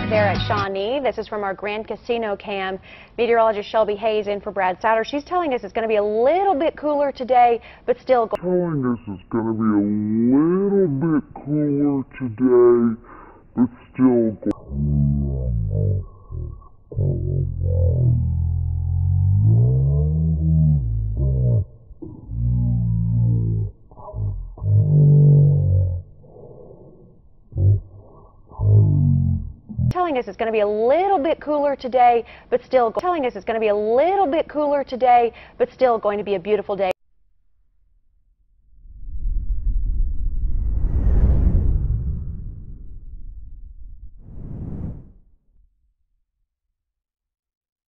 look there at Shawnee. This is from our Grand Casino cam. Meteorologist Shelby Hayes in for Brad Satter. She's telling us it's going to be a little bit cooler today, but still. Telling us it's going to be a little bit cooler today, but still. Telling us it's going to be a little bit cooler today, but still. Telling us it's going to be a little bit cooler today, but still going to be a beautiful day.